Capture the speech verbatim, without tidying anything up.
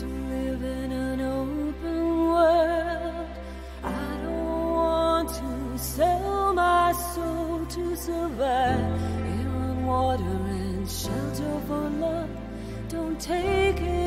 to live in an open world. I don't want to sell my soul to survive. Air and water and shelter for love. Don't take it.